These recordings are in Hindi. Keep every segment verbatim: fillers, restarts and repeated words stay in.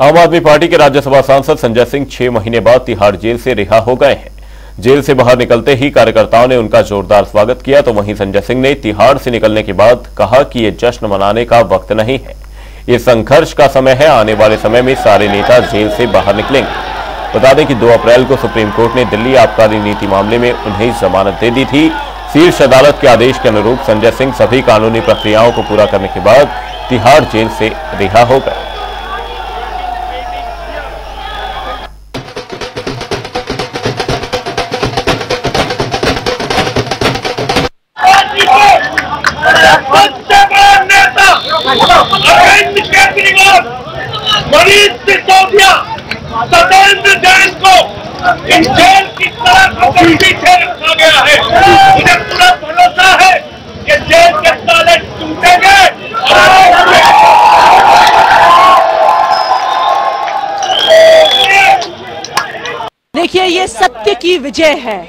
आम आदमी पार्टी के राज्यसभा सांसद संजय सिंह छह महीने बाद तिहाड़ जेल से रिहा हो गए हैं। जेल से बाहर निकलते ही कार्यकर्ताओं ने उनका जोरदार स्वागत किया, तो वहीं संजय सिंह ने तिहाड़ से निकलने के बाद कहा कि ये जश्न मनाने का वक्त नहीं है, ये संघर्ष का समय है। आने वाले समय में सारे नेता जेल से बाहर निकलेंगे। बता दें कि दो अप्रैल को सुप्रीम कोर्ट ने दिल्ली आबकारी नीति मामले में उन्हें जमानत दे दी थी। शीर्ष अदालत के आदेश के अनुरूप संजय सिंह सभी कानूनी प्रक्रियाओं को पूरा करने के बाद तिहाड़ जेल से रिहा हो गए। अरविंद केजरीवाल, मनीष सिसोदिया, सतेंद्र जैन को इस जेल की तरह पीछे रखा गया है। मुझे पूरा भरोसा है कि जेल के ताले टूटेंगे। देखिए, ये सत्य की विजय है।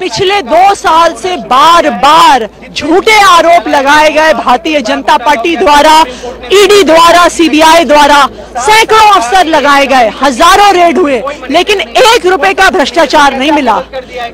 पिछले दो साल से बार बार झूठे आरोप लगाए गए भारतीय जनता पार्टी द्वारा, ईडी द्वारा, सी बी आई द्वारा सैकड़ों अफसर लगाए गए, हजारों रेड हुए, लेकिन एक रुपए का भ्रष्टाचार नहीं मिला।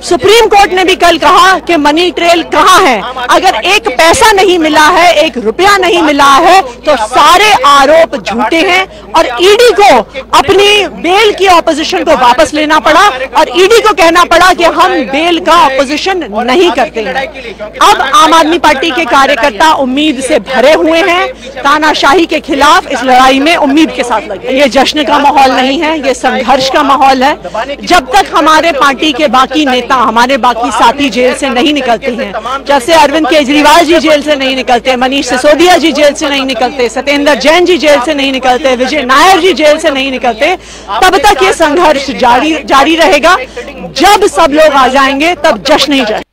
सुप्रीम कोर्ट ने भी कल कहा कि मनी ट्रेल कहाँ है। अगर एक पैसा नहीं मिला है, एक रुपया नहीं मिला है, तो सारे आरोप झूठे हैं। और ईडी को अपनी बेल की ऑपोजिशन को वापस लेना पड़ा और ईडी को कहना पड़ा कि हम बेल का ऑपोजिशन नहीं करते। अब आम आदमी पार्टी के कार्यकर्ता उम्मीद से भरे हुए हैं, तानाशाही के खिलाफ इस लड़ाई में उम्मीद के साथ लगे। ये जश्न का माहौल नहीं है, ये संघर्ष का माहौल है। जब तक हमारे पार्टी के बाकी नेता, हमारे बाकी साथी जेल से नहीं निकलते हैं, जैसे अरविंद केजरीवाल जी जेल से नहीं निकलते, मनीष सिसोदिया जी जेल से नहीं निकलते, सतेंद्र जैन जी जेल से नहीं निकलते, विजय नायर जी जेल से नहीं निकलते, तब तक ये संघर्ष जारी जारी रहेगा। जब सब लोग आ जाएंगे तब जश्न ही जाएगा।